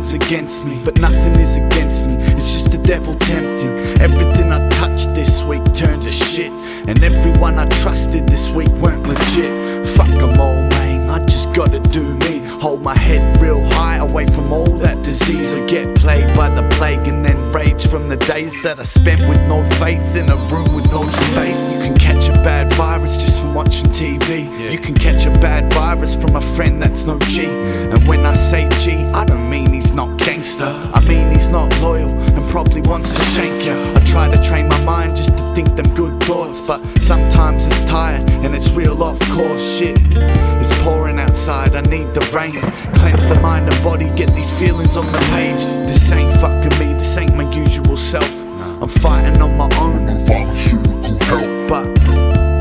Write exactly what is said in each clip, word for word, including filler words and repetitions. nothing's against me, but nothing is against me. It's just the devil tempting. Everything I touched this week turned to shit, and everyone I trusted this week weren't legit. Fuck them all, man, I just gotta do me. Hold my head real high, away from all that disease. I get plagued by the plague and then rage from the days that I spent with no faith in a room with no space. You can catch a bad virus just from watching T V. You can catch a bad virus from a friend that's no G. And when I say G, I don't mean he's not gangster, I mean he's not loyal and probably wants to shank ya. I try to train my mind just to think them good thoughts, but sometimes it's tired and it's real off course shit. It's pouring outside, I need the rain. Cleanse the mind and body, get these feelings on the page. This ain't fucking me, this ain't my usual self. I'm fighting on my own, I'm pharmaceutical help. But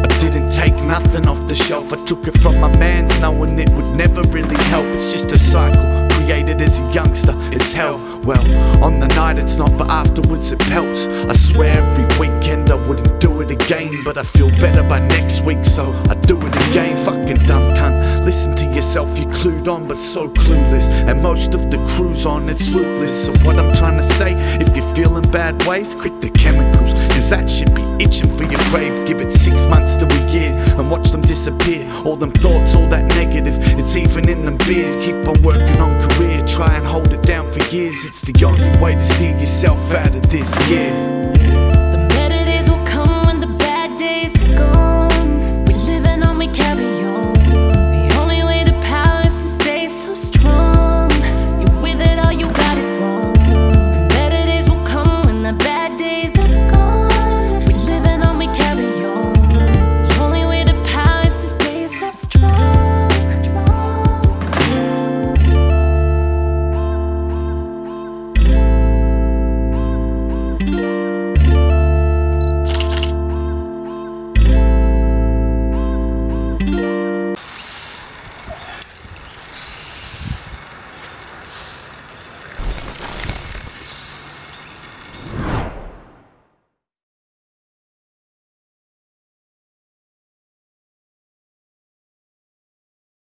I didn't take nothing off the shelf, I took it from my mans knowing it would never really help. It's just a cycle created as a youngster, it's hell. Well, on the night it's not, but afterwards it pelts. I swear every weekend I wouldn't do it again, but I feel better by next week, so I do it again. Fucking dumb cunt, listen to yourself, you clued on but so clueless, and most of the crew's on, it's ruthless. So what I'm trying to say, if you're feeling bad ways, quit the chemicals, cause that shit be itching for your grave. Give it six months to a year and watch them disappear, all them thoughts, all that negative, it's even in them beers. Keep on working on career, try and hold it down for years. It's the only way to steer yourself out of this, yeah.